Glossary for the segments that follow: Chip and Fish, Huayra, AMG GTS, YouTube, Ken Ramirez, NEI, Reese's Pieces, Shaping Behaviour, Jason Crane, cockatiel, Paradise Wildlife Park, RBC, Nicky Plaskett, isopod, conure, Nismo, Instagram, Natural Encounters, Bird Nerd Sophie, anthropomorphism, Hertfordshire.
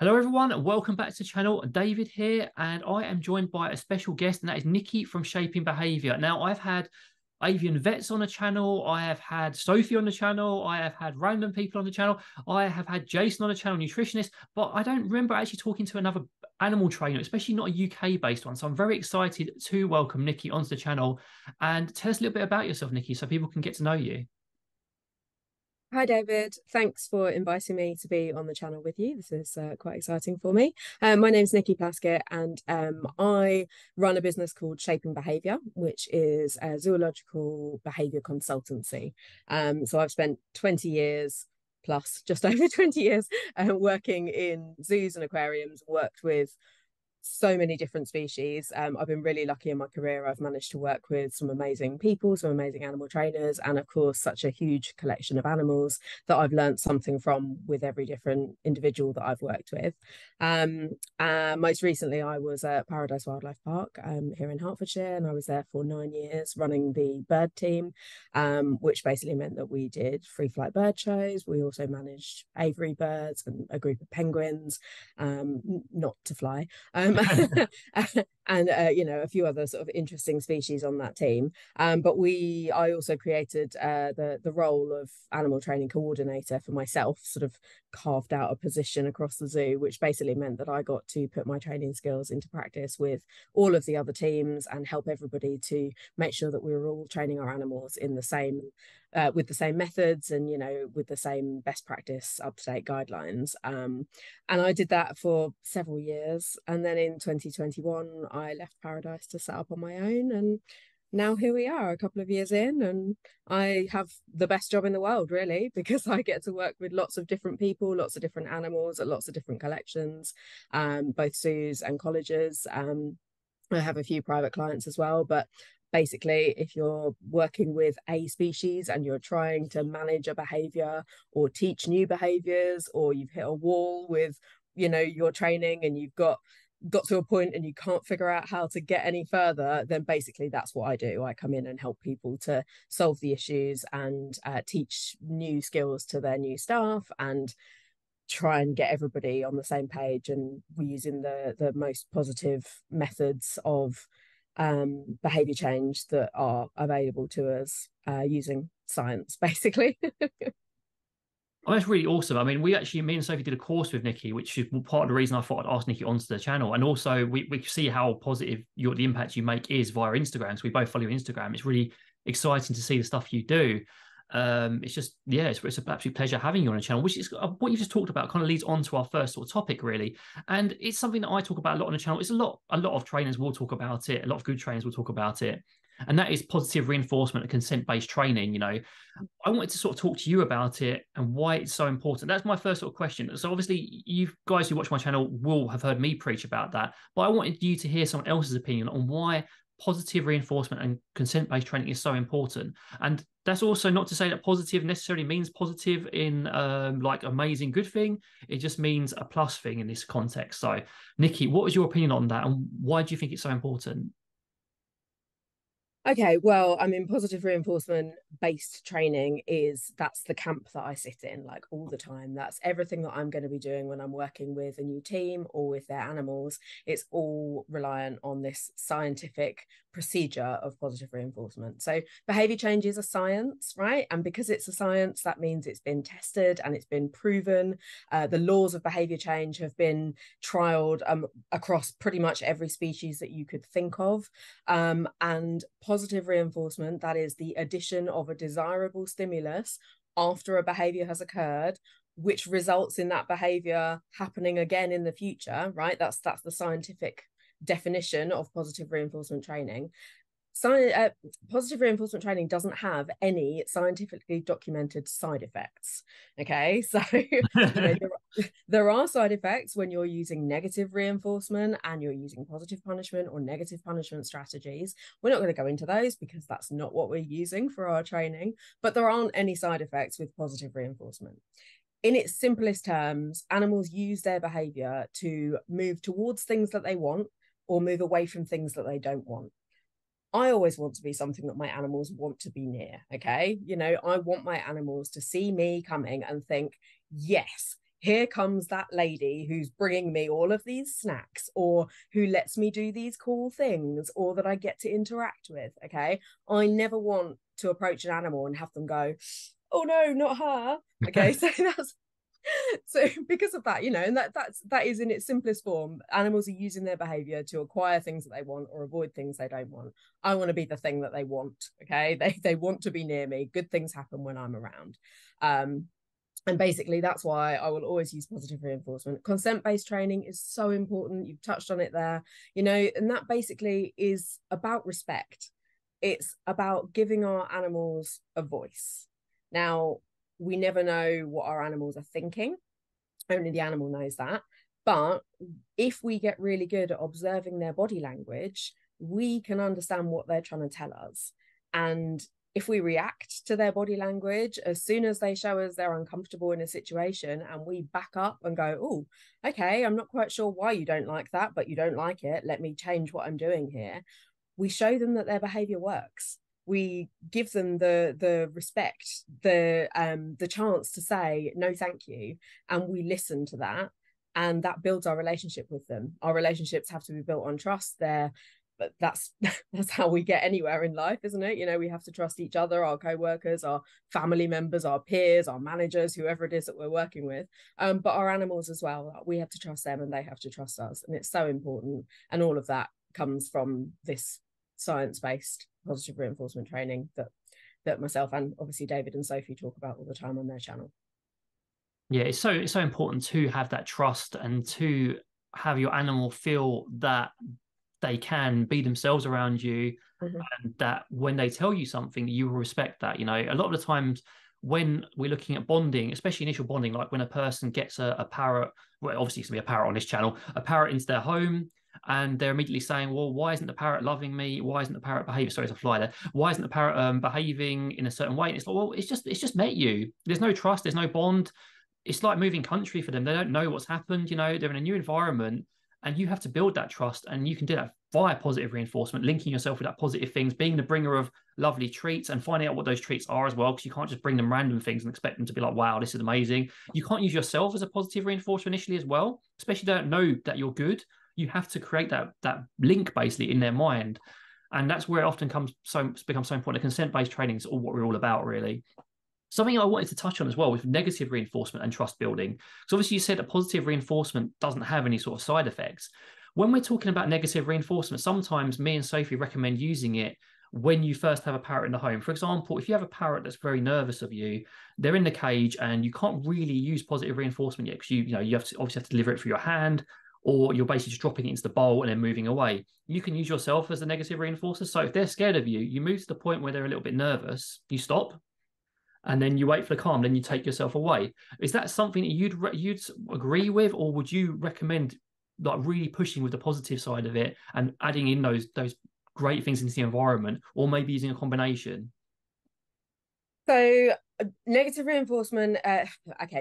Hello everyone, welcome back to the channel. David here, and I am joined by a special guest, and that is Nicky from Shaping Behaviour. Now, I've had avian vets on the channel, I have had Sophie on the channel, I have had random people on the channel, I have had Jason on the channel, nutritionist, but I don't remember actually talking to another animal trainer, especially not a UK-based one. So I'm very excited to welcome Nicky onto the channel. And tell us a little bit about yourself, Nicky, so people can get to know you. Hi David, thanks for inviting me to be on the channel with you. This is quite exciting for me. My name's Nicky Plaskett, and I run a business called Shaping Behaviour, which is a zoological behaviour consultancy. So I've spent 20 years plus, just over 20 years, working in zoos and aquariums, worked with so many different species. I've been really lucky in my career. I've managed to work with some amazing people, some amazing animal trainers, and of course such a huge collection of animals that I've learned something from with every different individual that I've worked with. Most recently I was at Paradise Wildlife Park here in Hertfordshire, and I was there for 9 years running the bird team, which basically meant that we did free flight bird shows. We also managed aviary birds and a group of penguins, not to fly, and you know, a few other sort of interesting species on that team. But I also created the role of animal training coordinator for myself, sort of carved out a position across the zoo, which basically meant that I got to put my training skills into practice with all of the other teams and help everybody to make sure that we were all training our animals in the same with the same methods and, you know, with the same best practice up-to-date guidelines. And I did that for several years, and then in 2021 I left Paradise to set up on my own, and now here we are a couple of years in, and I have the best job in the world really, because I get to work with lots of different people, lots of different animals at lots of different collections, both zoos and colleges. I have a few private clients as well, but basically, if you're working with a species and you're trying to manage a behaviour or teach new behaviours, or you've hit a wall with, you know, your training and you've got to a point and you can't figure out how to get any further, then basically that's what I do. I come in and help people to solve the issues and teach new skills to their new staff and try and get everybody on the same page and using the most positive methods of behavior change that are available to us, using science basically. Oh, that's really awesome. I mean, me and Sophie did a course with Nicky, which is part of the reason I thought I'd ask Nicky onto the channel. And also we see how positive the impact you make is via Instagram. So we both follow Instagram. It's really exciting to see the stuff you do. It's just, yeah, it's an absolute pleasure having you on the channel, which is what you just talked about kind of leads on to our first sort of topic really. And it's something that I talk about a lot on the channel. It's a lot of trainers will talk about it. A lot of good trainers will talk about it. And that is positive reinforcement and consent-based training. You know, I wanted to sort of talk to you about it and why it's so important. That's my first sort of question. So obviously you guys who watch my channel will have heard me preach about that, but I wanted you to hear someone else's opinion on why positive reinforcement and consent-based training is so important. And that's also not to say that positive necessarily means positive in like amazing good thing. It just means a plus thing in this context. So Nicky, what was your opinion on that, and why do you think it's so important? Okay, well, I mean, positive reinforcement-based training that's the camp that I sit in like all the time. That's everything that I'm going to be doing when I'm working with a new team or with their animals. It's all reliant on this scientific procedure of positive reinforcement. So behaviour change is a science, right? And because it's a science, that means it's been tested and it's been proven. The laws of behaviour change have been trialled across pretty much every species that you could think of. And positive reinforcement, that is the addition of a desirable stimulus after a behaviour has occurred, which results in that behaviour happening again in the future, right? That's the scientific definition of positive reinforcement training. Positive reinforcement training doesn't have any scientifically documented side effects. Okay, so you know, there are side effects when you're using negative reinforcement and you're using positive punishment or negative punishment strategies. We're not going to go into those because that's not what we're using for our training, but there aren't any side effects with positive reinforcement. In its simplest terms, animals use their behaviour to move towards things that they want or move away from things that they don't want. I always want to be something that my animals want to be near, okay? You know, I want my animals to see me coming and think, yes, here comes that lady who's bringing me all of these snacks, or who lets me do these cool things, or that I get to interact with. Okay, I never want to approach an animal and have them go, oh no, not her. Okay, so that's so because of that, you know, and that is in its simplest form, animals are using their behavior to acquire things that they want or avoid things they don't want. I want to be the thing that they want. Okay, they want to be near me. Good things happen when I'm around. And basically that's why I will always use positive reinforcement. Consent-based training is so important. You've touched on it there, you know, and that basically is about respect. It's about giving our animals a voice. Now, we never know what our animals are thinking. Only the animal knows that. But if we get really good at observing their body language, we can understand what they're trying to tell us. And if we react to their body language, as soon as they show us they're uncomfortable in a situation and we back up and go, oh, okay, I'm not quite sure why you don't like that, but you don't like it. Let me change what I'm doing here. We show them that their behavior works. We give them the respect, the chance to say no, thank you, and we listen to that, and that builds our relationship with them. Our relationships have to be built on trust there, but that's how we get anywhere in life, isn't it? You know, we have to trust each other, our co-workers, our family members, our peers, our managers, whoever it is that we're working with, but our animals as well. We have to trust them and they have to trust us, and it's so important. And all of that comes from this science-based positive reinforcement training that myself and obviously David and Sophie talk about all the time on their channel. Yeah, it's so important to have that trust and to have your animal feel that they can be themselves around you, mm-hmm. and that when they tell you something, you will respect that. You know, a lot of the times when we're looking at bonding, especially initial bonding, like when a person gets a parrot, well, obviously it's going to be a parrot on this channel, a parrot into their home, and they're immediately saying, well, why isn't the parrot loving me? Why isn't the parrot behaving? Sorry, it's a fly there. Why isn't the parrot behaving in a certain way? And it's like, well, it's just met you. There's no trust. There's no bond. It's like moving country for them. They don't know what's happened. You know, they're in a new environment and you have to build that trust. And you can do that via positive reinforcement, linking yourself with that positive things, being the bringer of lovely treats and finding out what those treats are as well, because you can't just bring them random things and expect them to be like, wow, this is amazing. You can't use yourself as a positive reinforcer initially as well, especially they don't know that you're good. You have to create that link basically in their mind. And that's where it often becomes so important. Consent-based training is all what we're all about, really. Something I wanted to touch on as well with negative reinforcement and trust building. So obviously you said that positive reinforcement doesn't have any sort of side effects. When we're talking about negative reinforcement, sometimes me and Sophie recommend using it when you first have a parrot in the home. For example, if you have a parrot that's very nervous of you, they're in the cage and you can't really use positive reinforcement yet because you obviously have to deliver it through your hand, or you're basically just dropping it into the bowl and then moving away. You can use yourself as a negative reinforcer. So if they're scared of you, you move to the point where they're a little bit nervous, you stop, and then you wait for the calm, then you take yourself away. Is that something that you'd agree with, or would you recommend like really pushing with the positive side of it and adding in those great things into the environment, or maybe using a combination? So negative reinforcement,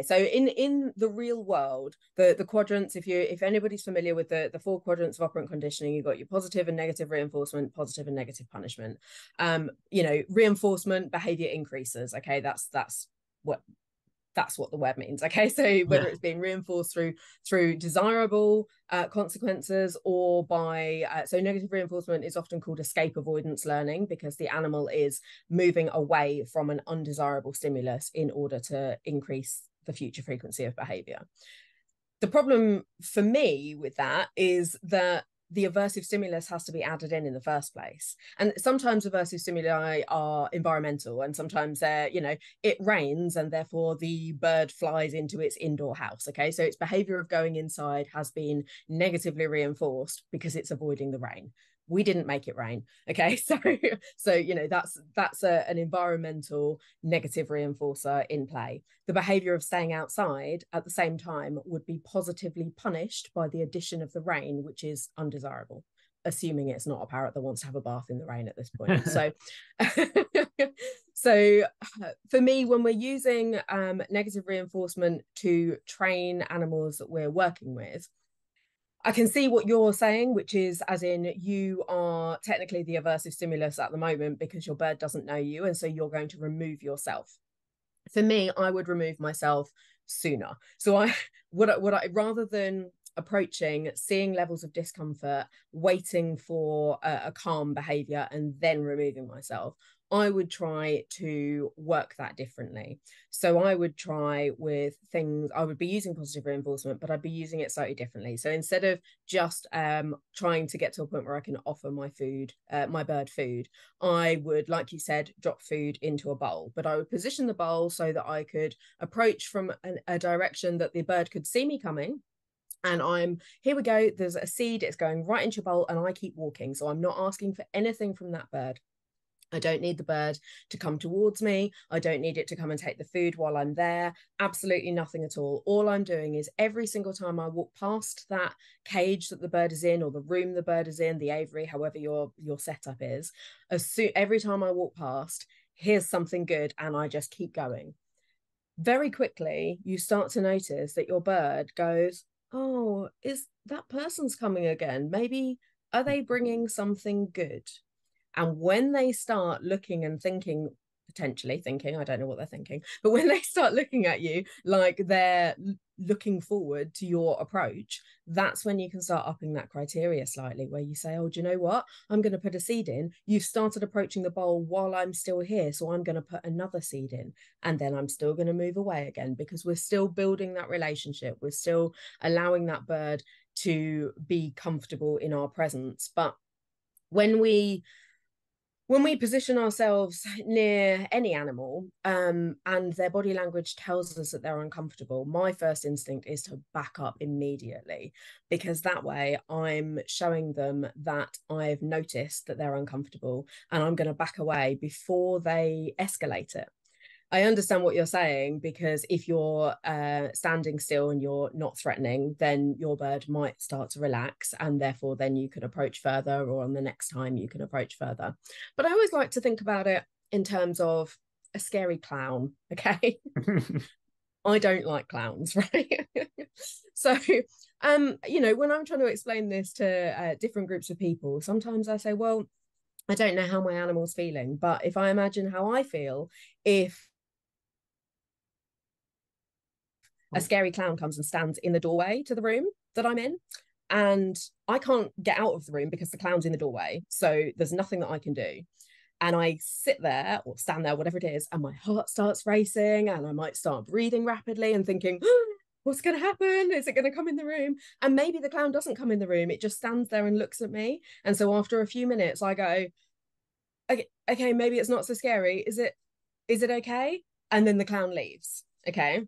so in the real world, the quadrants, if anybody's familiar with the four quadrants of operant conditioning, you've got your positive and negative reinforcement, positive and negative punishment. You know, reinforcement behavior increases. Okay, that's what the word means. Okay, so whether it's being reinforced through desirable consequences or by so negative reinforcement is often called escape avoidance learning, because the animal is moving away from an undesirable stimulus in order to increase the future frequency of behavior. The problem for me with that is that the aversive stimulus has to be added in the first place. And sometimes aversive stimuli are environmental, and sometimes they're, you know, it rains and therefore the bird flies into its indoor house. Okay, so its behavior of going inside has been negatively reinforced because it's avoiding the rain. We didn't make it rain. Okay, so you know, that's an environmental negative reinforcer in play. The behavior of staying outside at the same time would be positively punished by the addition of the rain, which is undesirable, assuming it's not a parrot that wants to have a bath in the rain at this point. So so for me, when we're using negative reinforcement to train animals that we're working with, I can see what you're saying, which is as in you are technically the aversive stimulus at the moment because your bird doesn't know you, and so you're going to remove yourself. For me, I would remove myself sooner. So I rather than approaching, seeing levels of discomfort, waiting for a calm behavior and then removing myself, I would try to work that differently. So I would try with things, I would be using positive reinforcement, but I'd be using it slightly differently. So instead of just trying to get to a point where I can offer my food, my bird food, I would, like you said, drop food into a bowl, but I would position the bowl so that I could approach from a direction that the bird could see me coming. And here we go, there's a seed, it's going right into your bowl, and I keep walking. So I'm not asking for anything from that bird. I don't need the bird to come towards me. I don't need it to come and take the food while I'm there. Absolutely nothing at all. All I'm doing is every single time I walk past that cage that the bird is in, or the room the bird is in, the aviary, however your setup is, every time I walk past, here's something good, and I just keep going. Very quickly, you start to notice that your bird goes, oh, is that person's coming again? Maybe, are they bringing something good? And when they start looking and thinking, potentially thinking, I don't know what they're thinking, but when they start looking at you like they're looking forward to your approach, that's when you can start upping that criteria slightly, where you say, oh, do you know what? I'm going to put a seed in. You've started approaching the bowl while I'm still here, so I'm going to put another seed in, and then I'm still going to move away again, because we're still building that relationship. We're still allowing that bird to be comfortable in our presence. But when we position ourselves near any animal and their body language tells us that they're uncomfortable, my first instinct is to back up immediately, because that way I'm showing them that I've noticed that they're uncomfortable and I'm going to back away before they escalate it. I understand what you're saying, because if you're standing still and you're not threatening, then your bird might start to relax, and therefore then you can approach further, or on the next time you can approach further. But I always like to think about it in terms of a scary clown, okay? I don't like clowns, right? So, you know, when I'm trying to explain this to different groups of people, sometimes I say, well, I don't know how my animal's feeling, but if I imagine how I feel, if a scary clown comes and stands in the doorway to the room that I'm in, and I can't get out of the room because the clown's in the doorway, so there's nothing that I can do, and I sit there or stand there, whatever it is, and my heart starts racing and I might start breathing rapidly and thinking, what's going to happen? Is it going to come in the room? And maybe the clown doesn't come in the room, it just stands there and looks at me. And so after a few minutes I go, okay, maybe it's not so scary, is it okay? And then the clown leaves, okay?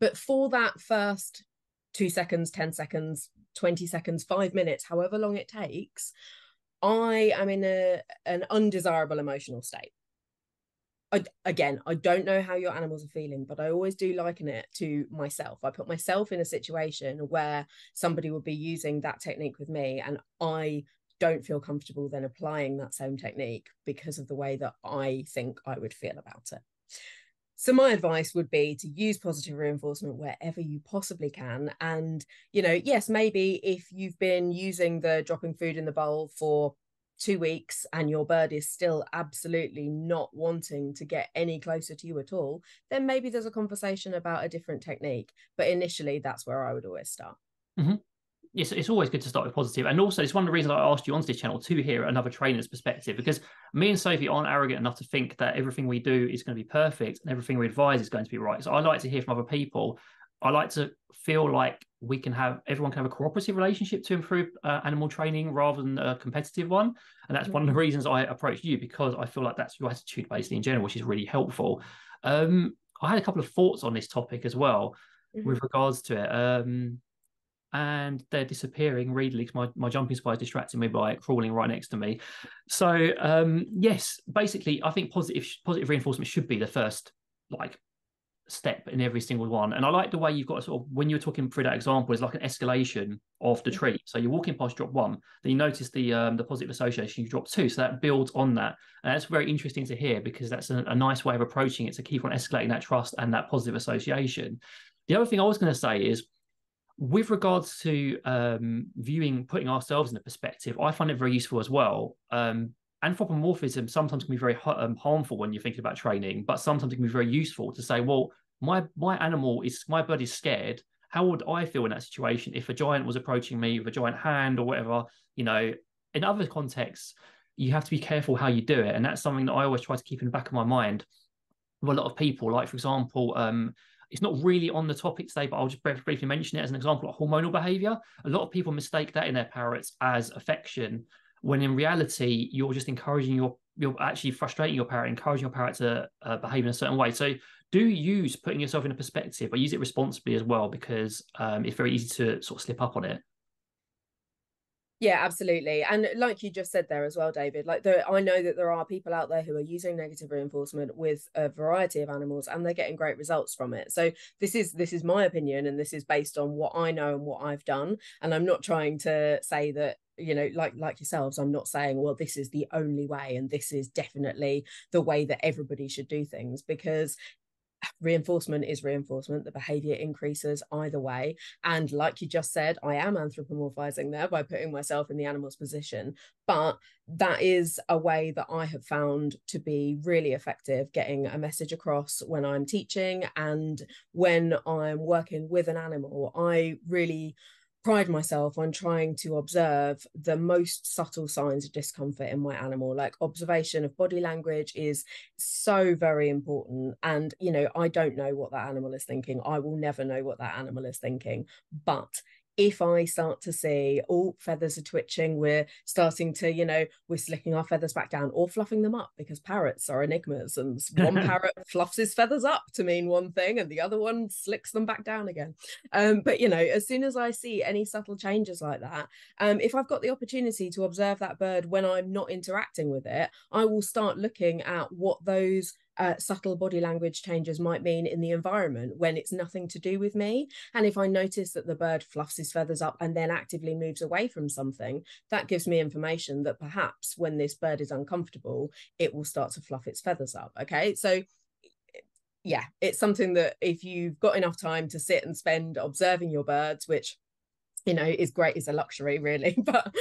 But for that first 2 seconds, 10 seconds, 20 seconds, 5 minutes, however long it takes, I am in an undesirable emotional state. I don't know how your animals are feeling, but I always do liken it to myself. I put myself in a situation where somebody would be using that technique with me, and I don't feel comfortable then applying that same technique because of the way that I think I would feel about it. So my advice would be to use positive reinforcement wherever you possibly can. And, you know, yes, maybe if you've been using the dropping food in the bowl for 2 weeks and your bird is still absolutely not wanting to get any closer to you at all, then maybe there's a conversation about a different technique. But initially, that's where I would always start. Mm-hmm. Yes, it's always good to start with positive. And also, it's one of the reasons I asked you onto this channel to hear another trainer's perspective, because me and Sophie aren't arrogant enough to think that everything we do is going to be perfect and everything we advise is going to be right. So I like to hear from other people. I like to feel like everyone can have a cooperative relationship to improve animal training rather than a competitive one. And that's one of the reasons I approached you, because I feel like that's your attitude basically in general, which is really helpful. I had a couple of thoughts on this topic as well with regards to it. And they're disappearing readily because my jumping spider is distracting me by crawling right next to me. So yes, basically I think positive reinforcement should be the first step in every single one. And I like the way you've got sort of, when you're talking through that example, it's like an escalation of the treat. So you're walking past drop one, then you notice the positive association, you drop two, so that builds on that. And that's very interesting to hear, because that's a nice way of approaching it, to keep on escalating that trust and that positive association. The other thing I was going to say is, with regards to putting ourselves in a perspective, I find it very useful as well. Anthropomorphism sometimes can be very harmful when you're thinking about training, but sometimes it can be very useful to say, well, my animal is, my bird is scared. How would I feel in that situation if a giant was approaching me with a giant hand or whatever? You know, in other contexts, you have to be careful how you do it. And that's something that I always try to keep in the back of my mind with a lot of people. Like, for example, it's not really on the topic today, but I'll just briefly mention it as an example of hormonal behavior. A lot of people mistake that in their parrots as affection, when in reality, you're just encouraging you're actually frustrating your parrot, encouraging your parrot to behave in a certain way. So do use putting yourself in a perspective, but use it responsibly as well, because it's very easy to sort of slip up on it. Yeah, absolutely. And like you just said there as well, David, like I know that there are people out there who are using negative reinforcement with a variety of animals and they're getting great results from it. So this is my opinion, and this is based on what I know and what I've done. And I'm not trying to say that, you know, like yourselves, I'm not saying, well, this is the only way and this is definitely the way that everybody should do things, because reinforcement is reinforcement. The behavior increases either way, and like you just said, I am anthropomorphizing there by putting myself in the animal's position, but that is a way that I have found to be really effective, getting a message across when I'm teaching and when I'm working with an animal. I really pride myself on trying to observe the most subtle signs of discomfort in my animal. Like, observation of body language is so very important. And, you know, I don't know what that animal is thinking. I will never know what that animal is thinking. But if I start to see, oh, feathers are twitching, we're starting to, you know, we're slicking our feathers back down or fluffing them up, because parrots are enigmas, and one parrot fluffs his feathers up to mean one thing and the other one slicks them back down again. But, you know, as soon as I see any subtle changes like that, if I've got the opportunity to observe that bird when I'm not interacting with it, I will start looking at what those subtle body language changes might mean in the environment when it's nothing to do with me. And if I notice that the bird fluffs his feathers up and then actively moves away from something, that gives me information that perhaps when this bird is uncomfortable, it will start to fluff its feathers up. Okay, so yeah, it's something that if you've got enough time to sit and spend observing your birds, which, you know, is great, is a luxury really, but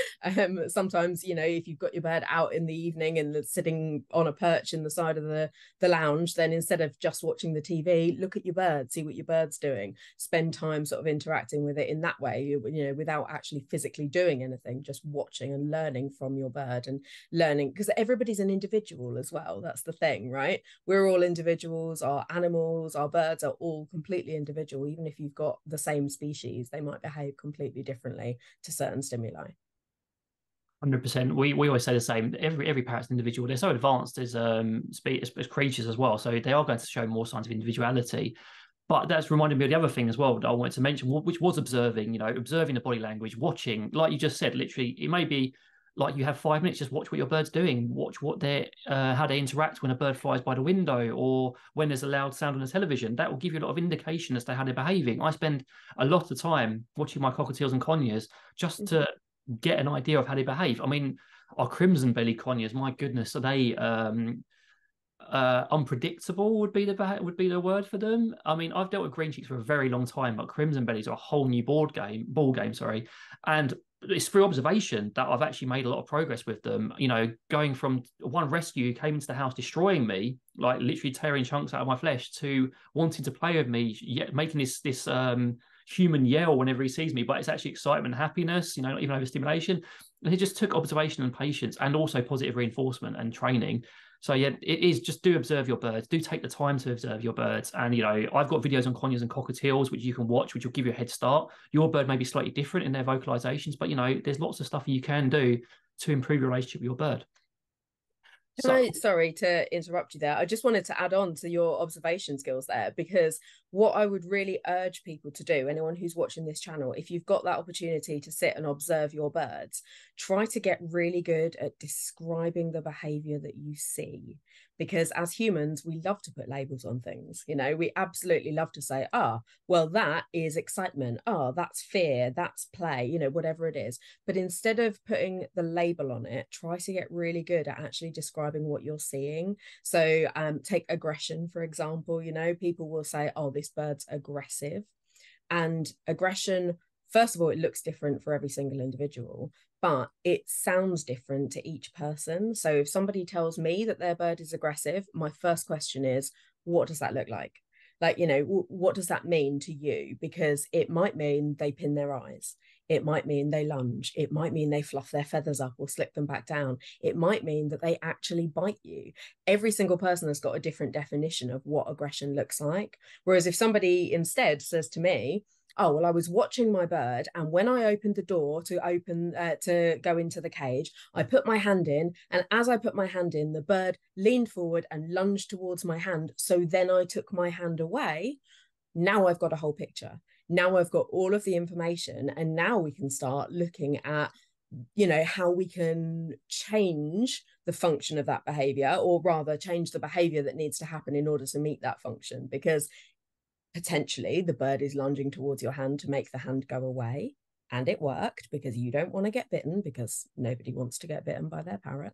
sometimes, you know, if you've got your bird out in the evening and sitting on a perch in the side of the lounge, then instead of just watching the TV, look at your bird, see what your bird's doing, spend time sort of interacting with it in that way, you know, without actually physically doing anything, just watching and learning from your bird and learning, because everybody's an individual as well. That's the thing, right? We're all individuals. Our animals, our birds are all completely individual. Even if you've got the same species, they might behave completely differently to certain stimuli. 100%. We always say the same. Every parrot's individual. They're so advanced as creatures as well, so they are going to show more signs of individuality. But that's reminded me of the other thing as well that I wanted to mention, which was observing. You know, observing the body language, watching, like you just said. Literally, it may be like you have 5 minutes, just watch what your bird's doing, watch what how they interact when a bird flies by the window or when there's a loud sound on the television. That will give you a lot of indication as to how they're behaving. I spend a lot of time watching my cockatiels and conures just to get an idea of how they behave. I mean, our crimson belly conures, my goodness, are they unpredictable would be the word for them. I mean, I've dealt with green cheeks for a very long time, but crimson bellies are a whole new ball game, and it's through observation that I've actually made a lot of progress with them. You know, going from one rescue came into the house destroying me, like literally tearing chunks out of my flesh, to wanting to play with me, yet making this human yell whenever he sees me, but it's actually excitement and happiness, you know, not even overstimulation. And it just took observation and patience and also positive reinforcement and training. So yeah, it is just do observe your birds, do take the time to observe your birds. And, you know, I've got videos on conures and cockatiels, which you can watch, which will give you a head start. Your bird may be slightly different in their vocalizations, but, you know, there's lots of stuff you can do to improve your relationship with your bird. Sorry to interrupt you there. I just wanted to add on to your observation skills there, because what I would really urge people to do, anyone who's watching this channel, if you've got that opportunity to sit and observe your birds, try to get really good at describing the behavior that you see. Because as humans, we love to put labels on things. You know, we absolutely love to say, well, that is excitement. That's fear. That's play, you know, whatever it is. But instead of putting the label on it, try to get really good at actually describing what you're seeing. So take aggression, for example. You know, people will say, this bird's aggressive. And aggression, first of all, it looks different for every single individual, but it sounds different to each person. So if somebody tells me that their bird is aggressive, my first question is, what does that look like? Like, you know, what does that mean to you? Because it might mean they pin their eyes. It might mean they lunge. It might mean they fluff their feathers up or slip them back down. It might mean that they actually bite you. Every single person has got a different definition of what aggression looks like. Whereas if somebody instead says to me, oh, well, I was watching my bird, and when I opened the door to go into the cage, I put my hand in, and as I put my hand in, the bird leaned forward and lunged towards my hand. So then I took my hand away. Now I've got a whole picture. Now I've got all of the information, and now we can start looking at, you know, how we can change the function of that behavior, or rather change the behavior that needs to happen in order to meet that function, because potentially the bird is lunging towards your hand to make the hand go away. And it worked, because you don't want to get bitten, because nobody wants to get bitten by their parrot.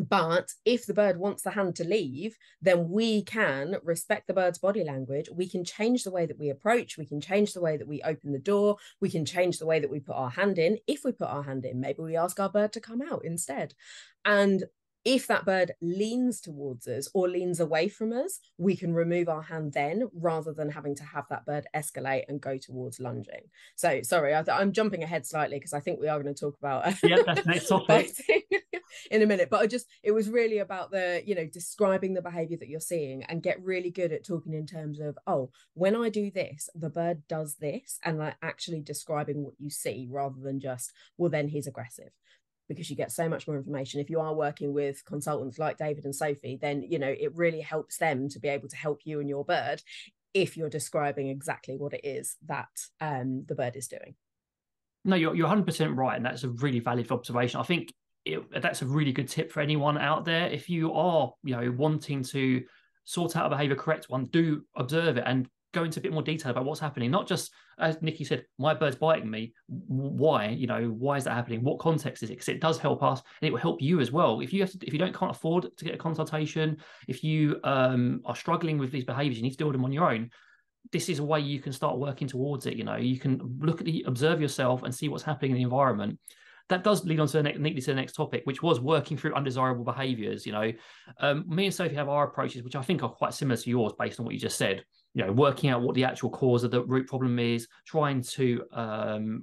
But if the bird wants the hand to leave, then we can respect the bird's body language. We can change the way that we approach. We can change the way that we open the door. We can change the way that we put our hand in. If we put our hand in, maybe we ask our bird to come out instead. And if that bird leans towards us or leans away from us, we can remove our hand then, rather than having to have that bird escalate and go towards lunging. So, sorry, I'm jumping ahead slightly, because I think we are going to talk about that's next topic in a minute. But it was really about the, you know, describing the behavior that you're seeing, and get really good at talking in terms of, oh, when I do this, the bird does this, and like actually describing what you see, rather than just, well, then he's aggressive. Because you get so much more information. If you are working with consultants like David and Sophie, then, you know, it really helps them to be able to help you and your bird if you're describing exactly what it is that the bird is doing. No, you're 100% right. And that's a really valid observation. I think that's a really good tip for anyone out there. If you are, you know, wanting to sort out a behavior correct one, do observe it and go into a bit more detail about what's happening. Not just, as Nicky said, my bird's biting me. Why? You know, why is that happening? What context is it? Because it does help us, and it will help you as well. If you can't afford to get a consultation, if you are struggling with these behaviors, you need to deal with them on your own. This is a way you can start working towards it. You know, you can observe yourself and see what's happening in the environment. That does lead on to neatly to the next topic, which was working through undesirable behaviours. You know, me and Sophie have our approaches, which I think are quite similar to yours based on what you just said. You know, working out what the actual cause of the root problem is, trying to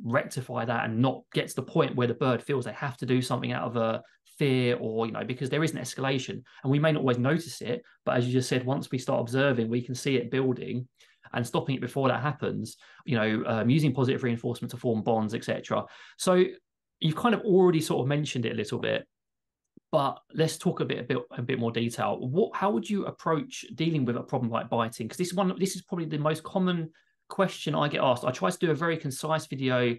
rectify that and not get to the point where the bird feels they have to do something out of a fear, or, you know, because there is an escalation. And we may not always notice it, but as you just said, once we start observing, we can see it building and stopping it before that happens, you know, using positive reinforcement to form bonds, etc. So you've kind of already sort of mentioned it a little bit, but let's talk a bit more detail. How would you approach dealing with a problem like biting? Because this is probably the most common question I get asked. I tried to do a very concise video.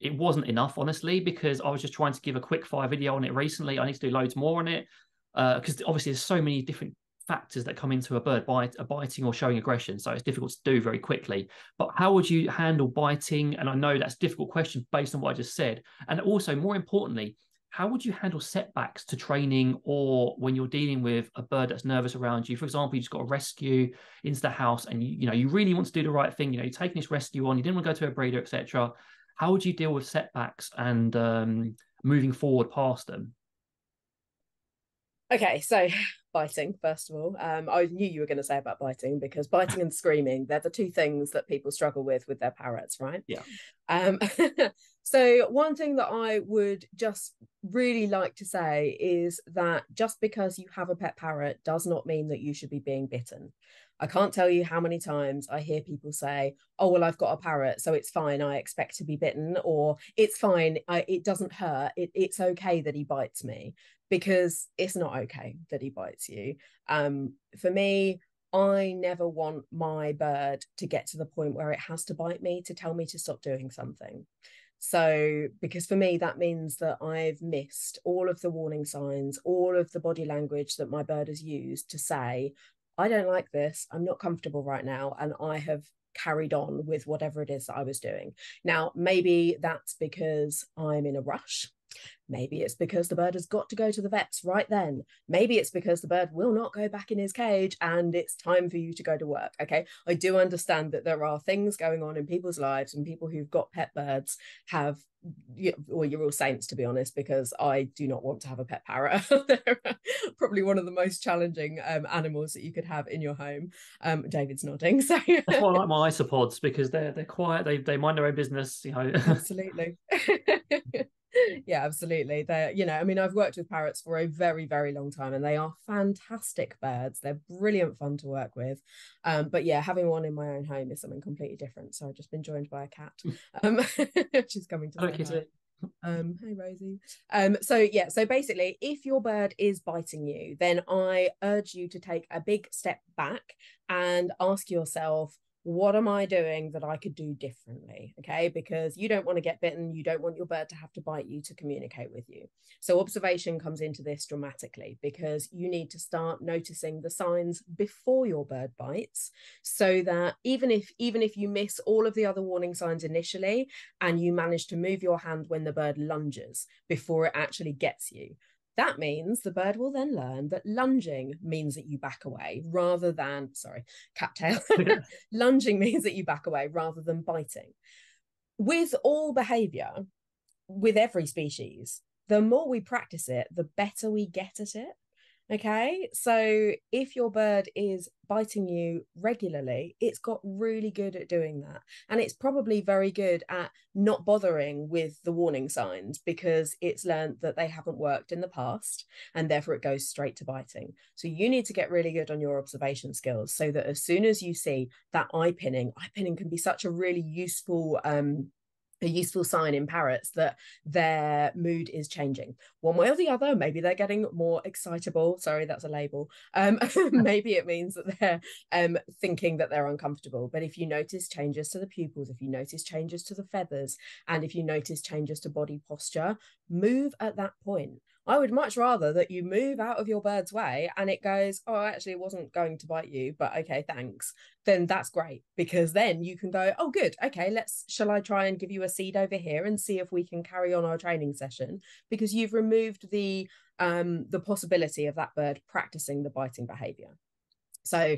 It wasn't enough, honestly, because I was just trying to give a quick fire video on it recently. I need to do loads more on it, because obviously there's so many different factors that come into a bird biting or showing aggression, so it's difficult to do very quickly. But how would you handle biting? And I know that's a difficult question based on what I just said. And also, more importantly, how would you handle setbacks to training, or when you're dealing with a bird that's nervous around you? For example, you just got a rescue into the house, and you know you really want to do the right thing. You know, you're taking this rescue on, you didn't want to go to a breeder, etc. How would you deal with setbacks and moving forward past them? Okay, so biting, first of all. I knew you were going to say about biting, because biting and screaming, they're the two things that people struggle with their parrots, right? Yeah. So one thing that I would just really like to say is that just because you have a pet parrot does not mean that you should be being bitten. I can't tell you how many times I hear people say, oh, well, I've got a parrot, so it's fine, I expect to be bitten, or it's fine, it doesn't hurt, it's okay that he bites me. Because it's not okay that he bites you. For me, I never want my bird to get to the point where it has to bite me to tell me to stop doing something. So, because for me, that means that I've missed all of the warning signs, all of the body language that my bird has used to say, I don't like this, I'm not comfortable right now, and I have carried on with whatever it is that I was doing. Now, maybe that's because I'm in a rush. Maybe it's because the bird has got to go to the vets right then. Maybe it's because the bird will not go back in his cage and it's time for you to go to work. Okay, I do understand that there are things going on in people's lives, and people who've got pet birds have, well, you're all saints, to be honest, because I do not want to have a pet parrot. They're probably one of the most challenging animals that you could have in your home. David's nodding. So that's why I like my isopods, because they're quiet, they mind their own business, you know. Absolutely. Yeah, absolutely. They're, you know, I mean, I've worked with parrots for a very, very long time, and they are fantastic birds. They're brilliant fun to work with. But yeah, having one in my own home is something completely different. So I've just been joined by a cat. She's coming to the hey Rosie. So yeah, so basically, if your bird is biting you, then I urge you to take a big step back and ask yourself, what am I doing that I could do differently? Okay, because you don't want to get bitten. You don't want your bird to have to bite you to communicate with you. So observation comes into this dramatically, because you need to start noticing the signs before your bird bites, so that even if you miss all of the other warning signs initially, and you manage to move your hand when the bird lunges before it actually gets you, that means the bird will then learn that lunging means that you back away rather than, sorry, cattail. Lunging means that you back away rather than biting. With all behaviour, with every species, the more we practice it, the better we get at it. Okay, so if your bird is biting you regularly, it's got really good at doing that, and it's probably very good at not bothering with the warning signs, because it's learned that they haven't worked in the past, and therefore it goes straight to biting. So you need to get really good on your observation skills, so that as soon as you see that eye pinning can be such a really useful a useful sign in parrots that their mood is changing one way or the other. Maybe they're getting more excitable. Sorry, that's a label. Maybe it means that they're thinking that they're uncomfortable. But if you notice changes to the pupils, if you notice changes to the feathers, and if you notice changes to body posture, move at that point. I would much rather that you move out of your bird's way and it goes, oh, actually, it wasn't going to bite you, but okay, thanks. Then that's great, because then you can go, oh, good. Okay, shall I try and give you a seed over here and see if we can carry on our training session? Because you've removed the possibility of that bird practicing the biting behavior. So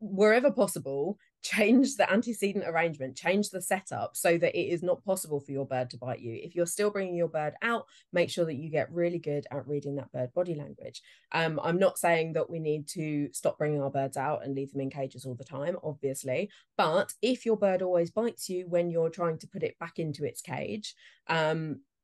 wherever possible, change the antecedent arrangement, change the setup so that it is not possible for your bird to bite you. If you're still bringing your bird out, make sure that you get really good at reading that bird body language. I'm not saying that we need to stop bringing our birds out and leave them in cages all the time, obviously, but if your bird always bites you when you're trying to put it back into its cage,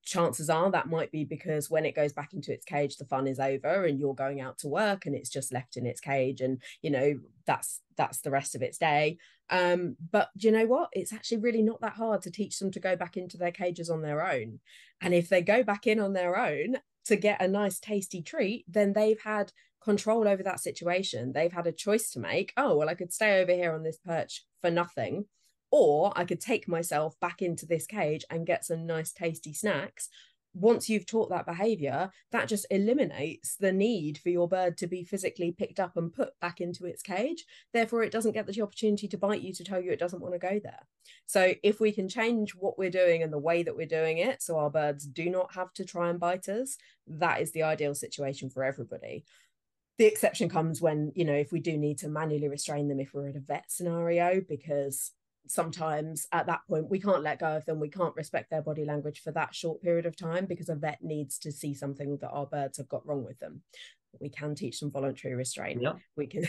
chances are that might be because when it goes back into its cage, the fun is over and you're going out to work and it's just left in its cage, and you know that's the rest of its day. But you know what, it's actually really not that hard to teach them to go back into their cages on their own. And if they go back in on their own to get a nice tasty treat, then they've had control over that situation. They've had a choice to make. Oh, well, I could stay over here on this perch for nothing, or I could take myself back into this cage and get some nice tasty snacks. Once you've taught that behavior, that just eliminates the need for your bird to be physically picked up and put back into its cage. Therefore, it doesn't get the opportunity to bite you, to tell you it doesn't want to go there. So if we can change what we're doing and the way that we're doing it, so our birds do not have to try and bite us, that is the ideal situation for everybody. The exception comes when, you know, if we do need to manually restrain them, if we're at a vet scenario, because sometimes at that point we can't let go of them, we can't respect their body language for that short period of time, because a vet needs to see something that our birds have got wrong with them. We can teach them voluntary restraint. Yeah. We can.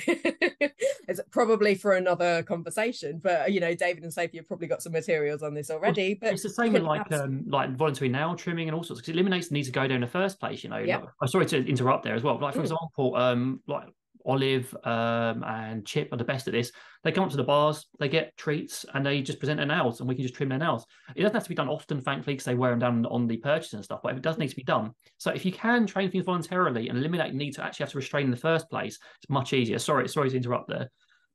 It's probably for another conversation, but you know, David and Sophie have probably got some materials on this already. Well, but it's the same with like voluntary nail trimming and all sorts, because it eliminates the need to go down in the first place, you know. Yeah. Like, I'm sorry to interrupt there as well, but like, for example, like Olive and Chip are the best at this. They come up to the bars, they get treats, and they just present their nails, and we can just trim their nails. It doesn't have to be done often, thankfully, because they wear them down on the purchase and stuff, but it does need to be done. So if you can train things voluntarily and eliminate the need to actually have to restrain in the first place, it's much easier. Sorry to interrupt there.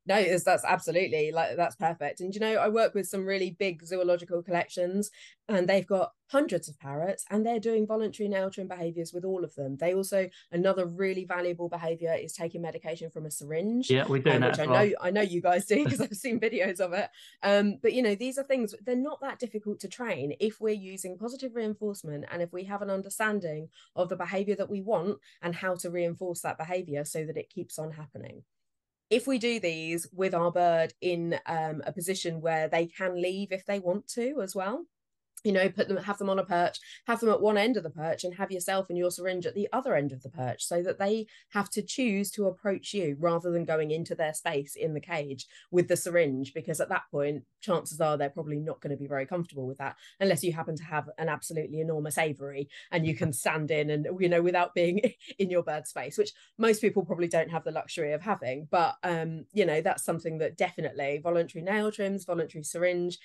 No, that's absolutely, like, that's perfect. And, you know, I work with some really big zoological collections and they've got hundreds of parrots and they're doing voluntary nail trim behaviours with all of them. They also, another really valuable behaviour is taking medication from a syringe. Yeah, we do that which as well. I know you guys do because I've seen videos of it. But, you know, these are things, they're not that difficult to train if we're using positive reinforcement and if we have an understanding of the behaviour that we want and how to reinforce that behaviour so that it keeps on happening. If we do these with our bird in a position where they can leave if they want to as well, you know, have them on a perch, have them at one end of the perch and have yourself and your syringe at the other end of the perch so that they have to choose to approach you rather than going into their space in the cage with the syringe, because at that point, chances are they're probably not going to be very comfortable with that unless you happen to have an absolutely enormous aviary and you can stand in and, you know, without being in your bird's space, which most people probably don't have the luxury of having. But, you know, that's something that definitely voluntary nail trims, voluntary syringe,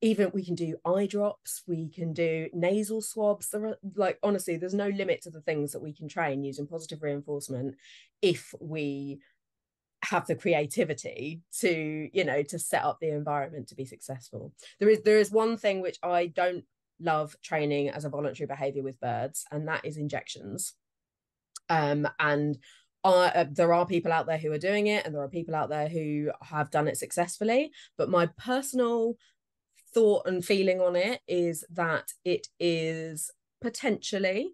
even we can do eye drops, we can do nasal swabs. There are, like, honestly, there's no limit to the things that we can train using positive reinforcement if we have the creativity to, you know, to set up the environment to be successful. There is one thing which I don't love training as a voluntary behavior with birds, and that is injections. There are people out there who are doing it and there are people out there who have done it successfully, but my personal thought and feeling on it is that it is potentially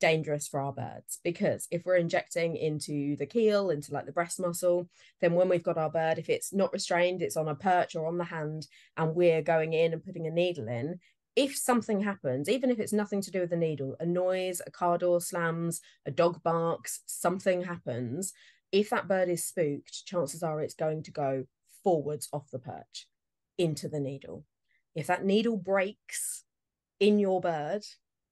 dangerous for our birds, because if we're injecting into the keel, into like the breast muscle, then when we've got our bird, if it's not restrained, it's on a perch or on the hand, and we're going in and putting a needle in, if something happens, even if it's nothing to do with the needle, a noise, a car door slams, a dog barks, something happens, if that bird is spooked, chances are it's going to go forwards off the perch into the needle. If that needle breaks in your bird,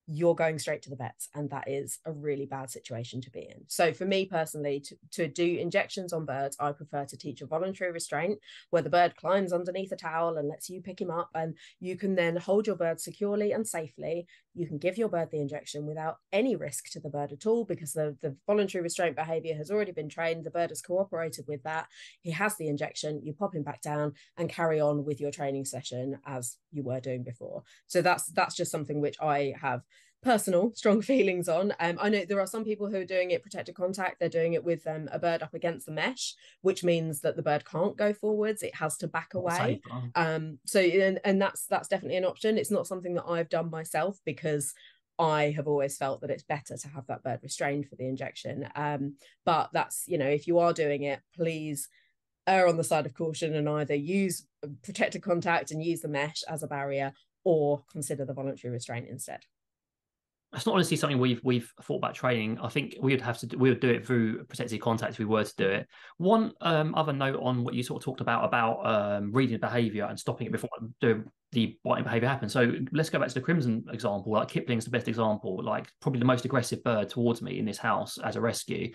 you're going straight to the vets, and that is a really bad situation to be in. So for me personally, to do injections on birds, I prefer to teach a voluntary restraint where the bird climbs underneath a towel and lets you pick him up, and you can then hold your bird securely and safely. You can give your bird the injection without any risk to the bird at all, because the voluntary restraint behavior has already been trained. The bird has cooperated with that. He has the injection, you pop him back down and carry on with your training session as you were doing before. So that's just something which I have personal strong feelings on. I know there are some people who are doing it protected contact. They're doing it with a bird up against the mesh, which means that the bird can't go forwards, it has to back away. So that's definitely an option. It's not something that I've done myself, because I have always felt that it's better to have that bird restrained for the injection, but that's, you know, if you are doing it, please err on the side of caution and either use protected contact and use the mesh as a barrier, or consider the voluntary restraint instead. It's not honestly something we've thought about training. I think we would do it through protected contact if we were to do it. One other note on what you sort of talked about reading behaviour and stopping it before the biting behaviour happens. So let's go back to the crimson example. Like, Kipling's the best example, like probably the most aggressive bird towards me in this house as a rescue.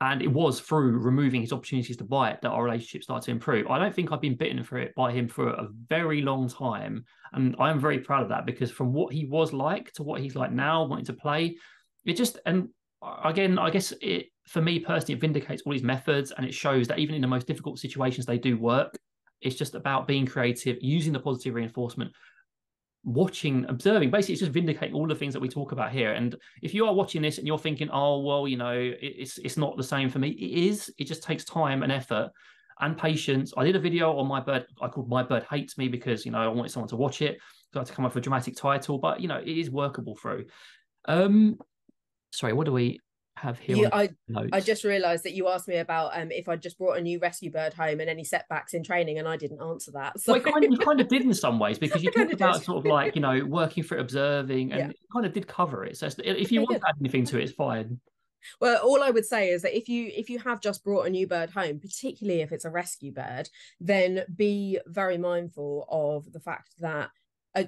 And it was through removing his opportunities to bite that our relationship started to improve. I don't think I've been bitten for it by him for a very long time. And I'm very proud of that, because from what he was like to what he's like now, wanting to play, it just, and again, I guess it, for me personally, it vindicates all these methods, and it shows that even in the most difficult situations, they do work. It's just about being creative, using the positive reinforcement, watching, observing. Basically, it's just vindicating all the things that we talk about here. And if you are watching this and you're thinking, oh, well, you know, it's not the same for me. It is. It just takes time and effort and patience. I did a video on my bird. I called My Bird Hates Me, because, you know, I wanted someone to watch it. So I had to come up with a dramatic title, but, you know, it is workable through. Sorry, what do we have here? I just realized that you asked me about if I just brought a new rescue bird home and any setbacks in training, and I didn't answer that. So you kind of did in some ways, because you talked about sort of like, you know, working for observing, and it kind of did cover it. So if you want to add anything to it, it's fine. Well, all I would say is that if you have just brought a new bird home, particularly if it's a rescue bird, then be very mindful of the fact that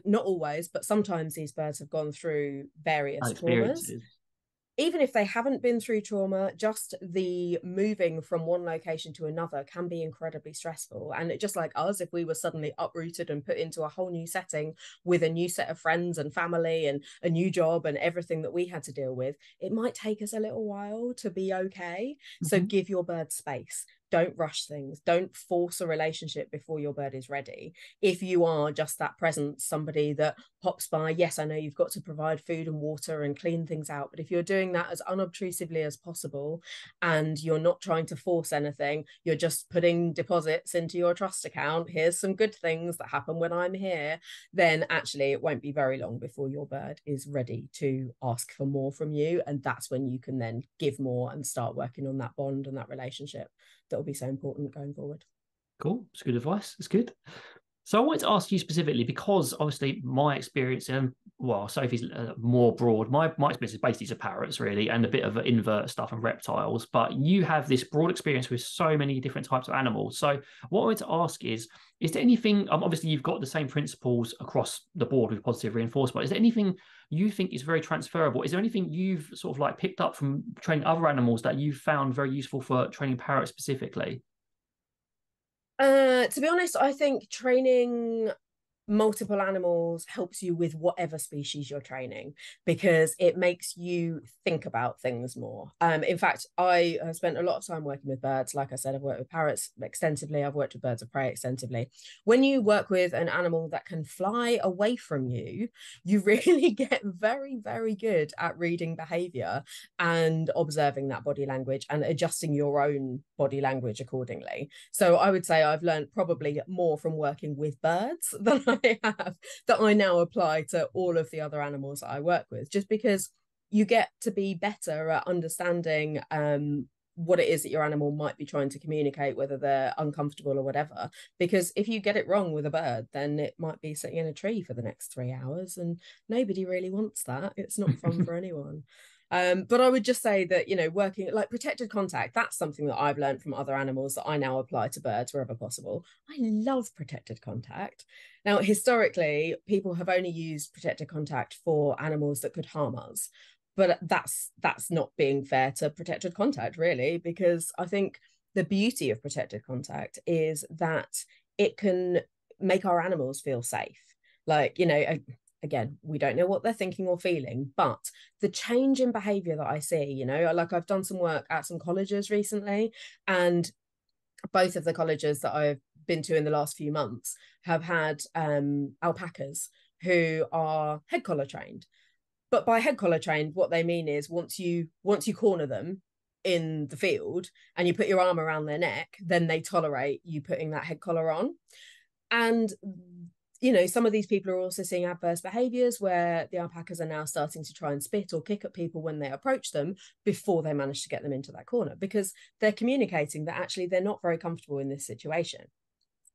not always, but sometimes these birds have gone through various traumas. Even if they haven't been through trauma, just the moving from one location to another can be incredibly stressful. And it, just like us, if we were suddenly uprooted and put into a whole new setting with a new set of friends and family and a new job and everything that we had to deal with, it might take us a little while to be okay. Mm-hmm. So give your bird space. Don't rush things. Don't force a relationship before your bird is ready. If you are just that present, somebody that pops by, yes, I know you've got to provide food and water and clean things out, but if you're doing that as unobtrusively as possible and you're not trying to force anything, you're just putting deposits into your trust account, here's some good things that happen when I'm here, then actually it won't be very long before your bird is ready to ask for more from you. And that's when you can then give more and start working on that bond and that relationship that will be so important going forward. Cool. It's good advice. It's good. So I wanted to ask you specifically, because obviously my experience, and well, Sophie's more broad. My experience is basically to parrots, really, and a bit of invert stuff and reptiles. But you have this broad experience with so many different types of animals. So what I wanted to ask is there anything, obviously you've got the same principles across the board with positive reinforcement, is there anything you think is very transferable? Is there anything you've sort of like picked up from training other animals that you've found very useful for training parrots specifically? To be honest, I think training multiple animals helps you with whatever species you're training, because it makes you think about things more. In fact, I spent a lot of time working with birds. Like I said, I've worked with parrots extensively. I've worked with birds of prey extensively. When you work with an animal that can fly away from you, you really get very, very good at reading behavior and observing that body language and adjusting your own body language accordingly. So I would say I've learned probably more from working with birds than I have, that I now apply to all of the other animals that I work with, just because you get to be better at understanding what it is that your animal might be trying to communicate, whether they're uncomfortable or whatever. Because if you get it wrong with a bird, then it might be sitting in a tree for the next 3 hours, and nobody really wants that. It's not fun for anyone. But I would just say that, you know, working like protected contact, that's something that I've learned from other animals that I now apply to birds wherever possible. I love protected contact. Now, historically, people have only used protected contact for animals that could harm us. But that's not being fair to protected contact, really, because I think the beauty of protected contact is that it can make our animals feel safe. Like, you know, again, we don't know what they're thinking or feeling, but the change in behavior that I see, you know, like I've done some work at some colleges recently, and both of the colleges that I've been to in the last few months have had alpacas who are head collar trained. But by head collar trained, what they mean is once you corner them in the field and you put your arm around their neck, then they tolerate you putting that head collar on. And you know, some of these people are also seeing adverse behaviours where the alpacas are now starting to try and spit or kick at people when they approach them before they manage to get them into that corner, because they're communicating that actually they're not very comfortable in this situation.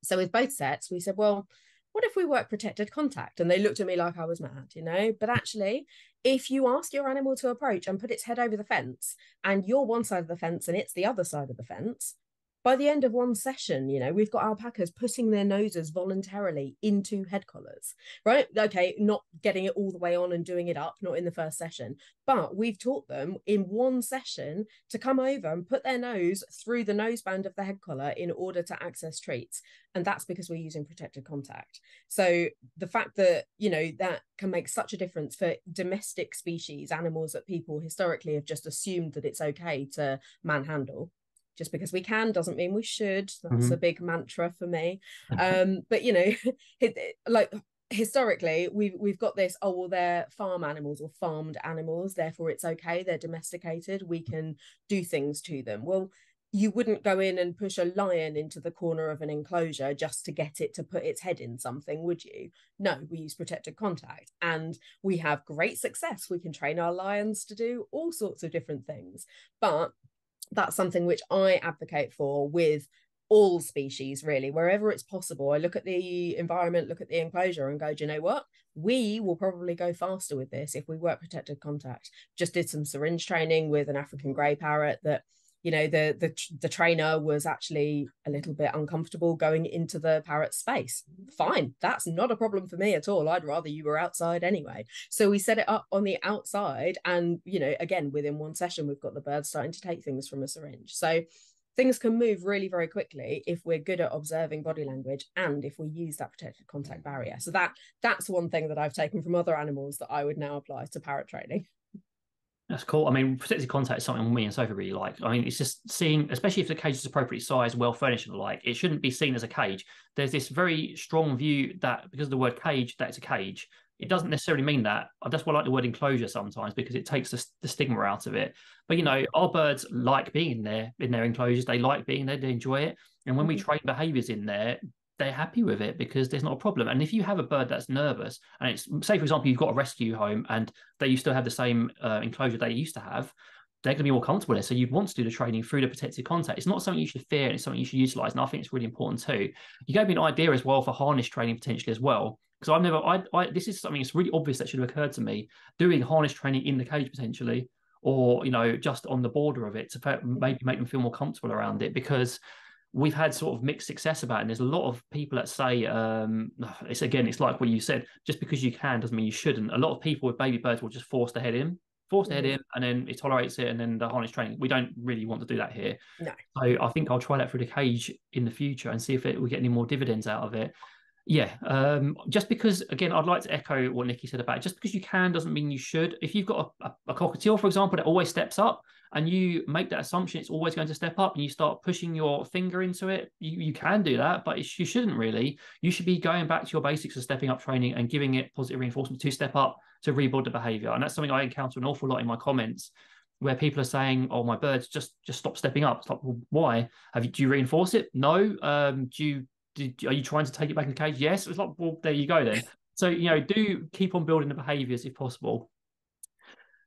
So with both sets, we said, well, what if we work protected contact? And they looked at me like I was mad, you know, but actually, if you ask your animal to approach and put its head over the fence and you're one side of the fence and it's the other side of the fence, by the end of one session, you know, we've got alpacas putting their noses voluntarily into head collars, right? Okay, not getting it all the way on and doing it up, not in the first session, but we've taught them in one session to come over and put their nose through the noseband of the head collar in order to access treats. And that's because we're using protected contact. So the fact that, you know, that can make such a difference for domestic species, animals that people historically have just assumed that it's okay to manhandle. Just because we can doesn't mean we should. That's a big mantra for me. But, you know, like historically, we've got this, oh, well, they're farm animals or farmed animals, therefore it's okay, they're domesticated, we can do things to them. Well, you wouldn't go in and push a lion into the corner of an enclosure just to get it to put its head in something, would you? No, we use protected contact and we have great success. We can train our lions to do all sorts of different things. But that's something which I advocate for with all species, really, wherever it's possible. I look at the environment, look at the enclosure and go, do you know what? We will probably go faster with this if we work protected contact. Just did some syringe training with an African grey parrot that, you know, the trainer was actually a little bit uncomfortable going into the parrot space. Fine, that's not a problem for me at all. I'd rather you were outside anyway. So we set it up on the outside and, you know, again, within one session, we've got the bird starting to take things from a syringe. So things can move really very quickly if we're good at observing body language and if we use that protected contact barrier. So that's one thing that I've taken from other animals that I would now apply to parrot training. That's cool. I mean, protective contact is something me and Sophie really like. I mean, it's just seeing, especially if the cage is appropriately sized, well furnished and the like, it shouldn't be seen as a cage. There's this very strong view that because of the word cage, that it's a cage. It doesn't necessarily mean that. That's why I like the word enclosure sometimes, because it takes the stigma out of it. But, you know, our birds like being in their enclosures. They like being there. They enjoy it. And when we train behaviours in there, they're happy with it because there's not a problem. And if you have a bird that's nervous and it's, say, for example, you've got a rescue home and they still have the same enclosure they used to have, they're going to be more comfortable there. So you'd want to do the training through the protective contact. It's not something you should fear, and it's something you should utilise. And I think it's really important too. You gave me an idea as well for harness training potentially as well. Because I've never, this is something that's really obvious that should have occurred to me, doing harness training in the cage potentially, or, you know, just on the border of it to maybe make them feel more comfortable around it, because we've had sort of mixed success about it. And there's a lot of people that say, it's like what you said, just because you can doesn't mean you shouldn't. A lot of people with baby birds will just force the head in, and then it tolerates it, and then the harness training. We don't really want to do that here. No. So I think I'll try that through the cage in the future and see if we get any more dividends out of it. Yeah, just because, again, I'd like to echo what Nicky said about it. Just because you can doesn't mean you should. If you've got a cockatiel, for example, that always steps up, and you make that assumption it's always going to step up, and you start pushing your finger into it, you can do that, but you shouldn't really. You should be going back to your basics of stepping up training and giving it positive reinforcement to step up, to rebuild the behaviour. And that's something I encounter an awful lot in my comments, where people are saying, oh, my birds, just stop stepping up. It's like, well, why? Do you reinforce it? No. Are you trying to take it back in the cage? Yes. It's like, well, there you go then. So, you know, do keep on building the behaviours if possible.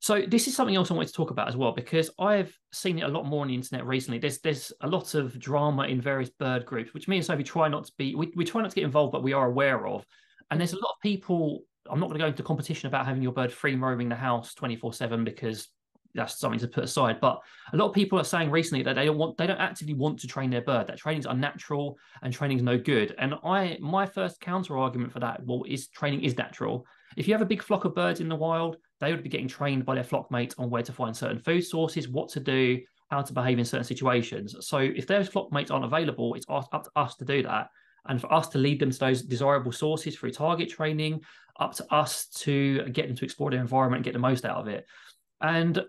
So this is something else I wanted to talk about as well, because I've seen it a lot more on the internet recently. There's a lot of drama in various bird groups, which me and Sophie try not to be, we try not to get involved, but we are aware of. And there's a lot of people, I'm not going to go into competition about having your bird free roaming the house 24/7, because that's something to put aside. But a lot of people are saying recently that they don't actively want to train their bird, that training's unnatural and training's no good. And my first counter argument for that, well, is training is natural. If you have a big flock of birds in the wild, they would be getting trained by their flock mates on where to find certain food sources, what to do, how to behave in certain situations. So if those flock mates aren't available, it's up to us to do that. And for us to lead them to those desirable sources through target training, up to us to get them to explore their environment and get the most out of it. And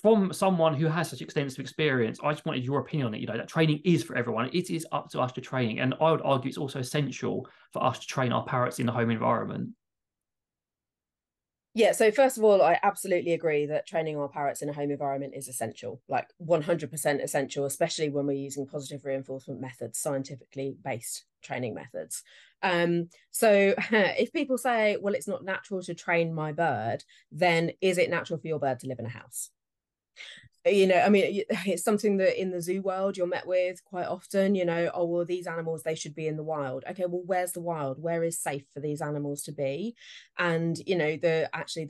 from someone who has such extensive experience, I just wanted your opinion on it. You know, that training is for everyone. It is up to us to training. And I would argue it's also essential for us to train our parrots in the home environment. Yeah, so first of all, I absolutely agree that training our parrots in a home environment is essential, like 100% essential, especially when we're using positive reinforcement methods, scientifically based training methods. So if people say, well, it's not natural to train my bird, then is it natural for your bird to live in a house? You know, I mean, it's something that in the zoo world you're met with quite often, you know, oh, well, these animals, they should be in the wild. Okay, well, where's the wild? Where is safe for these animals to be? And, you know, there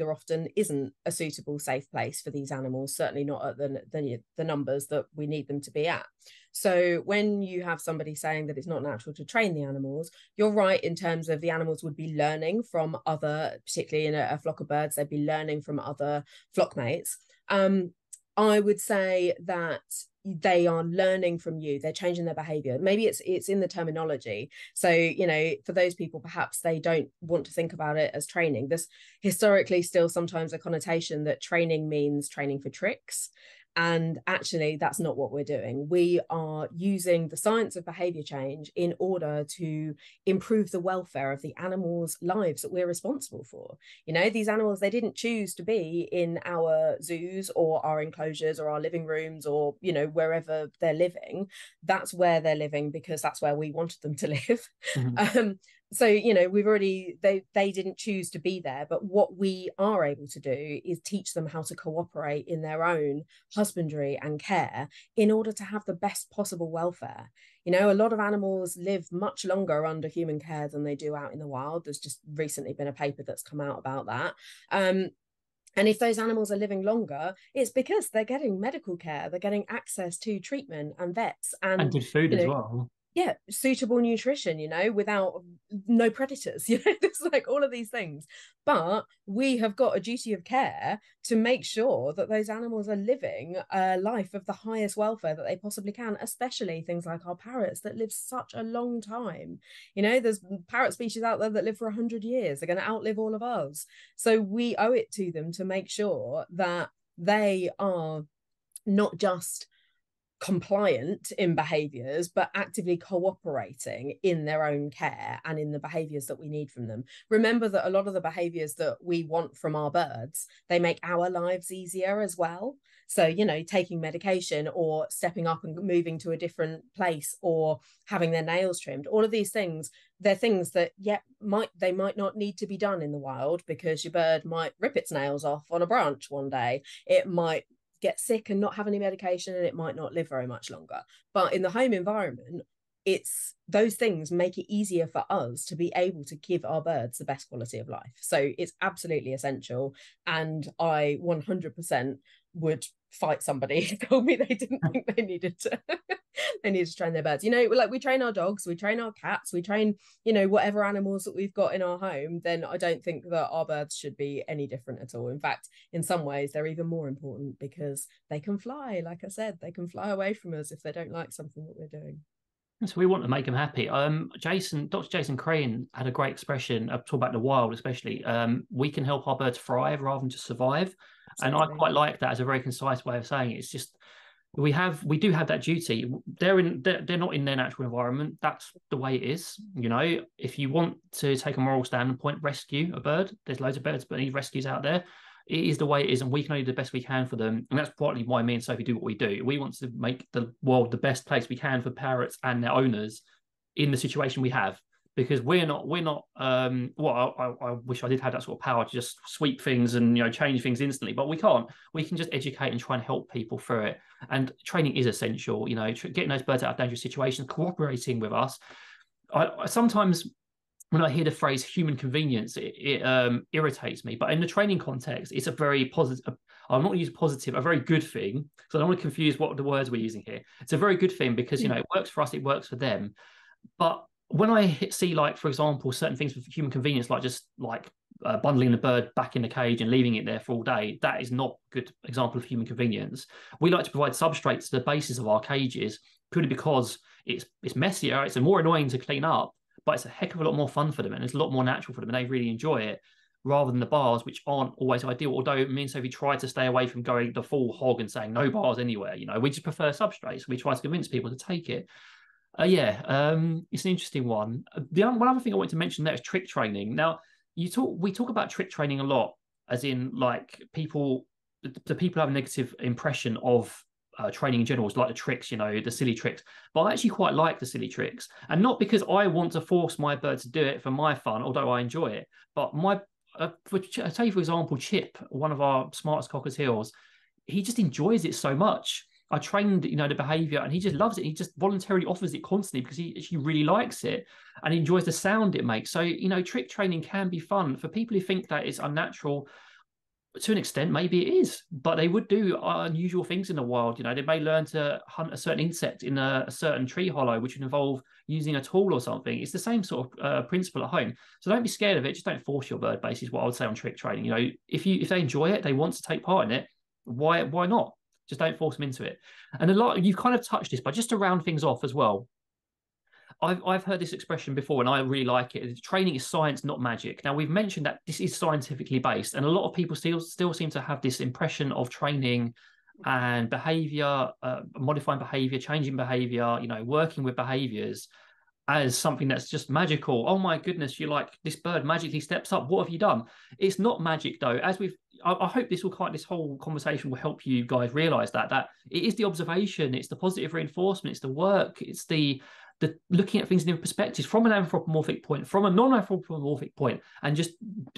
often isn't a suitable safe place for these animals, certainly not at the numbers that we need them to be at. So when you have somebody saying that it's not natural to train the animals, you're right in terms of the animals would be learning from other, particularly in a flock of birds, they'd be learning from other flock mates. I would say that they are learning from you. They're changing their behavior. Maybe it's in the terminology. So, you know, for those people, perhaps they don't want to think about it as training. There's historically still sometimes a connotation that training means training for tricks. And actually, that's not what we're doing. We are using the science of behavior change in order to improve the welfare of the animals' lives that we're responsible for. You know, these animals, they didn't choose to be in our zoos or our enclosures or our living rooms or, you know, wherever they're living. That's where they're living because that's where we wanted them to live. Mm-hmm. So, you know, they didn't choose to be there, but what we are able to do is teach them how to cooperate in their own husbandry and care in order to have the best possible welfare. You know, a lot of animals live much longer under human care than they do out in the wild. There's just recently been a paper that's come out about that. And if those animals are living longer, it's because they're getting medical care, they're getting access to treatment and vets. And good food, you know, as well. Yeah, suitable nutrition, you know, without no predators, you know, there's like all of these things. But we have got a duty of care to make sure that those animals are living a life of the highest welfare that they possibly can, especially things like our parrots that live such a long time. You know, there's parrot species out there that live for 100 years. They're going to outlive all of us. So we owe it to them to make sure that they are not just compliant in behaviours, but actively cooperating in their own care and in the behaviours that we need from them. Remember that a lot of the behaviours that we want from our birds, they make our lives easier as well. So, you know, taking medication or stepping up and moving to a different place or having their nails trimmed, all of these things, they're things that, yeah, they might not need to be done in the wild because your bird might rip its nails off on a branch one day. It might get sick and not have any medication, and it might not live very much longer. But in the home environment, it's those things make it easier for us to be able to give our birds the best quality of life. So it's absolutely essential, and I 100% would fight somebody who told me they didn't think they needed to train their birds. You know, like we train our dogs, we train our cats, we train, you know, whatever animals that we've got in our home, then I don't think that our birds should be any different at all. In fact, in some ways they're even more important because they can fly. Like I said, they can fly away from us if they don't like something that we're doing. So we want to make them happy. Dr. Jason Crane had a great expression talking about the wild, especially. We can help our birds thrive rather than just survive. Absolutely. And I quite like that as a very concise way of saying it. It's just we do have that duty. They're not in their natural environment. That's the way it is. You know, if you want to take a moral standpoint, rescue a bird. There's loads of birds, but any rescues out there. It is the way it is, and we can only do the best we can for them. And that's partly why me and Sophie do what we do. We want to make the world the best place we can for parrots and their owners in the situation we have, because I wish I did have that sort of power to just sweep things and, you know, change things instantly, but we can't. We can just educate and try and help people through it. And training is essential, you know, getting those birds out of dangerous situations, cooperating with us. I sometimes, when I hear the phrase human convenience, it irritates me. But in the training context, it's a very positive, I'm not going to use positive, a very good thing. So I don't want to confuse what the words we're using here. It's a very good thing because, you know, it works for us, it works for them. But when I see, like, for example, certain things with human convenience, like just like bundling the bird back in the cage and leaving it there for all day, that is not a good example of human convenience. We like to provide substrates to the bases of our cages purely because it's messier, it's more annoying to clean up, but it's a heck of a lot more fun for them, and it's a lot more natural for them, and they really enjoy it, rather than the bars, which aren't always ideal. Although me and Sophie try to stay away from going the full hog and saying no bars anywhere. You know, we just prefer substrates. We try to convince people to take it. It's an interesting one. The one other thing I wanted to mention there is trick training. Now, we talk about trick training a lot, as in, like, people have a negative impression of training in general is like the tricks, you know, the silly tricks. But I actually quite like the silly tricks, and not because I want to force my bird to do it for my fun, although I enjoy it. But I tell you, for example, Chip, one of our smartest cockatiels, he just enjoys it so much. I trained, you know, the behaviour, and he just loves it. He just voluntarily offers it constantly because he actually really likes it and enjoys the sound it makes. So, you know, trick training can be fun for people who think that it's unnatural. To an extent, maybe it is, but they would do unusual things in the wild. You know, they may learn to hunt a certain insect in a certain tree hollow, which would involve using a tool or something. It's the same sort of principle at home. So don't be scared of it. Just don't force your bird, basically, is what I would say on trick training. You know, if they enjoy it, they want to take part in it, why not? Just don't force them into it. And a lot, you've kind of touched this, but just to round things off as well, I've heard this expression before, and I really like it. Training is science, not magic. Now, we've mentioned that this is scientifically based, and a lot of people still seem to have this impression of training and behaviour, modifying behaviour, changing behaviour, you know, working with behaviours as something that's just magical. Oh my goodness, you're like, this bird magically steps up. What have you done? It's not magic, though. As I hope this whole conversation will help you guys realise that it is the observation, it's the positive reinforcement, it's the work, it's the looking at things in different perspectives, from an anthropomorphic point, from a non-anthropomorphic point, and just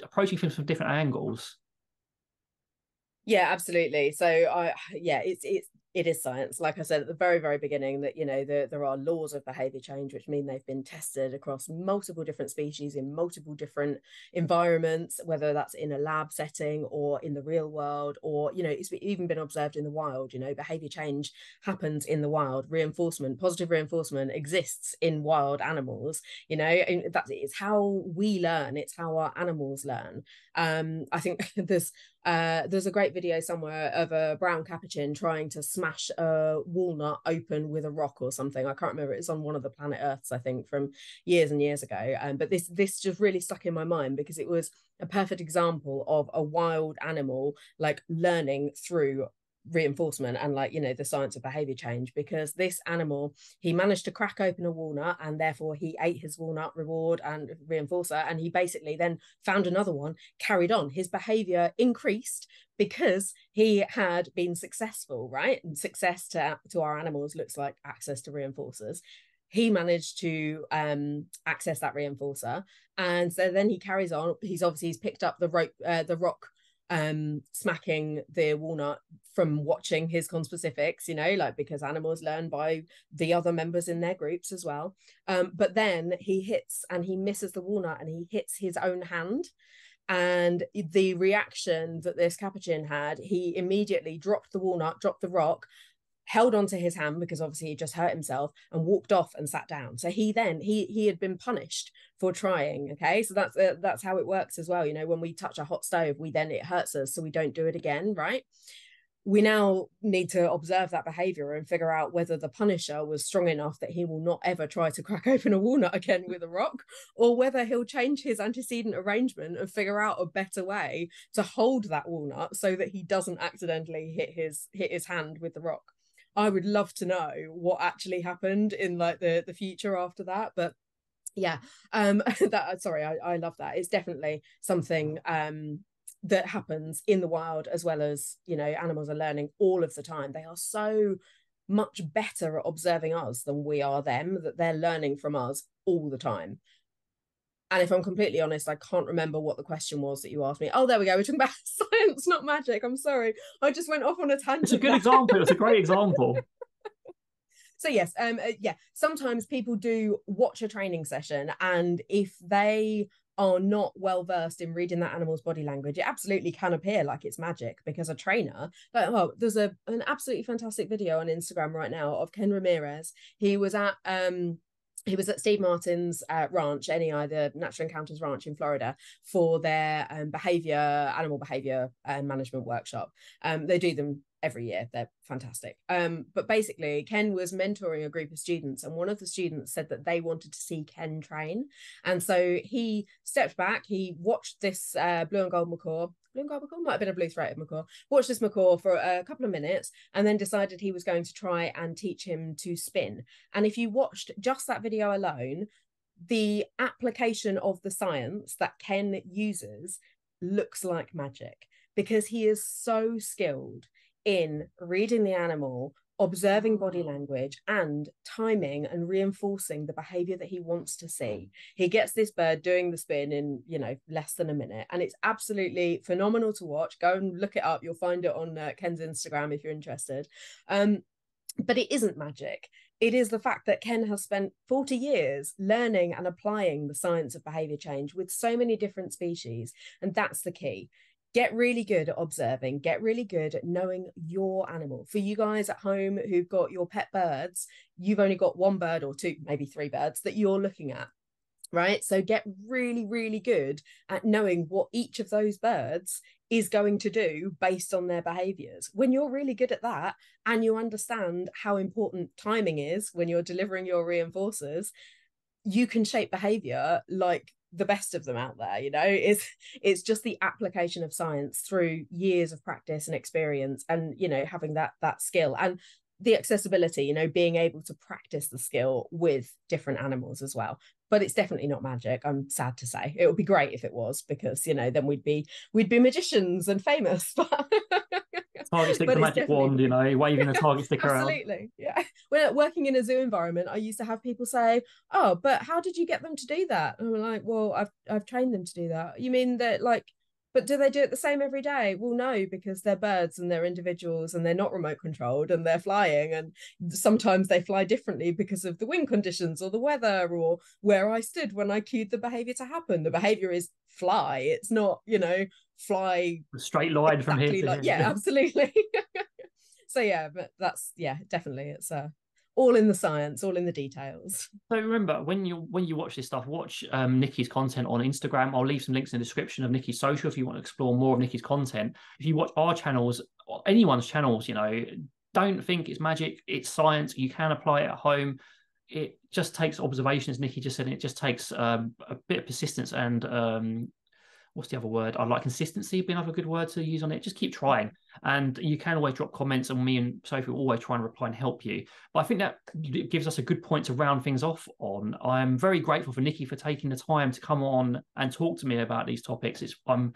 approaching things from different angles. Yeah, absolutely. So it is science. Like I said at the very, very beginning, that, you know, there are laws of behaviour change, which mean they've been tested across multiple different species in multiple different environments, whether that's in a lab setting or in the real world, or, you know, it's even been observed in the wild. You know, behaviour change happens in the wild. Reinforcement, positive reinforcement exists in wild animals. You know, and it's how we learn. It's how our animals learn. I think there's There's a great video somewhere of a brown capuchin trying to smash a walnut open with a rock or something. I can't remember. It's on one of the Planet Earths, I think, from years and years ago. But this just really stuck in my mind because it was a perfect example of a wild animal like learning through reinforcement and, like, you know, the science of behavior change. Because this animal, he managed to crack open a walnut, and therefore he ate his walnut reward and reinforcer, and he basically then found another one, carried on. His behavior increased because he had been successful, right? And success to our animals looks like access to reinforcers. He managed to access that reinforcer, and so then he carries on. He's picked up the rock smacking the walnut from watching his conspecifics, you know, like, because animals learn by the other members in their groups as well. But then he hits and he misses the walnut, and he hits his own hand. And the reaction that this capuchin had, he immediately dropped the walnut, dropped the rock, held onto his hand because obviously he just hurt himself, and walked off and sat down. So he had been punished for trying. Okay, so that's how it works as well. You know, when we touch a hot stove, it hurts us, so we don't do it again, right? We now need to observe that behavior and figure out whether the punisher was strong enough that he will not ever try to crack open a walnut again with a rock, or whether he'll change his antecedent arrangement and figure out a better way to hold that walnut so that he doesn't accidentally hit his hand with the rock. I would love to know what actually happened in, like, the future after that. But yeah, I love that. It's definitely something that happens in the wild, as well as, you know, animals are learning all of the time. They are so much better at observing us than we are them, that they're learning from us all the time. And if I'm completely honest, I can't remember what the question was that you asked me. Oh, there we go. We're talking about science, not magic. I'm sorry. I just went off on a tangent. It's a good example. It's a great example. So yes, sometimes people do watch a training session, and if they are not well versed in reading that animal's body language, it absolutely can appear like it's magic, because a trainer, there's an absolutely fantastic video on Instagram right now of Ken Ramirez. He was at Steve Martin's ranch, NEI, the Natural Encounters ranch in Florida, for their animal behavior management workshop. They do them every year. They're fantastic. But basically, Ken was mentoring a group of students, and one of the students said that they wanted to see Ken train. And so he stepped back. He watched this blue and gold macaw. Blue and gold macaw? Might have been a blue-throated macaw. Watched this macaw for a couple of minutes, and then decided he was going to try and teach him to spin. And if you watched just that video alone, the application of the science that Ken uses looks like magic, because he is so skilled in reading the animal, observing body language, and timing and reinforcing the behavior that he wants to see. He gets this bird doing the spin in, you know, less than a minute, and it's absolutely phenomenal to watch. Go and look it up. You'll find it on Ken's Instagram if you're interested. But it isn't magic. It is the fact that Ken has spent 40 years learning and applying the science of behavior change with so many different species, and that's the key. Get really good at observing, get really good at knowing your animal. For you guys at home who've got your pet birds, you've only got one bird or two, maybe three birds that you're looking at, right? So get really, really good at knowing what each of those birds is going to do based on their behaviors. When you're really good at that, and you understand how important timing is when you're delivering your reinforcers, you can shape behavior like the best of them out there. You know, it's just the application of science through years of practice and experience, and, you know, having that skill and the accessibility, you know, being able to practice the skill with different animals as well. But it's definitely not magic, I'm sad to say. It would be great if it was, because, you know, then we'd be magicians and famous. But target stick, the magic wand, you know, waving a target stick around. Absolutely, yeah. When working in a zoo environment, I used to have people say, "Oh, but how did you get them to do that?" And I'm like, "Well, I've trained them to do that." You mean that, like? But do they do it the same every day? Well, no, because they're birds and they're individuals, and they're not remote controlled, and they're flying, and sometimes they fly differently because of the wing conditions or the weather or where I stood when I cued the behavior to happen. The behavior is fly. It's not, you know, fly straight line exactly from here to here. Yeah, absolutely. So yeah, but that's, yeah, definitely. It's all in the science, all in the details. So remember, when you watch this stuff, watch Nicky's content on Instagram. I'll leave some links in the description of Nicky's social if you want to explore more of Nicky's content. If you watch our channels, or anyone's channels, you know, don't think it's magic. It's science. You can apply it at home. It just takes observation, as Nicky just said. It just takes a bit of persistence and what's the other word? I like consistency being another good word to use on it. Just keep trying. And you can always drop comments, and me and Sophie will always try and reply and help you. But I think that gives us a good point to round things off on. I'm very grateful for Nicky for taking the time to come on and talk to me about these topics. I'm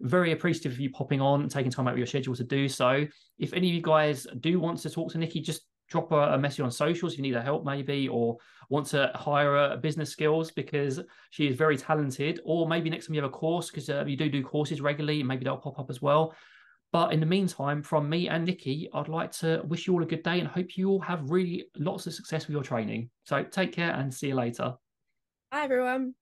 very appreciative of you popping on and taking time out of your schedule to do so. If any of you guys do want to talk to Nicky, just drop a message on socials if you need her help maybe, or want to hire her business skills, because she is very talented. Or maybe next time you have a course, because you do courses regularly, maybe they'll pop up as well. But in the meantime, from me and Nicky, I'd like to wish you all a good day and hope you all have really lots of success with your training. So take care and see you later. Bye, everyone.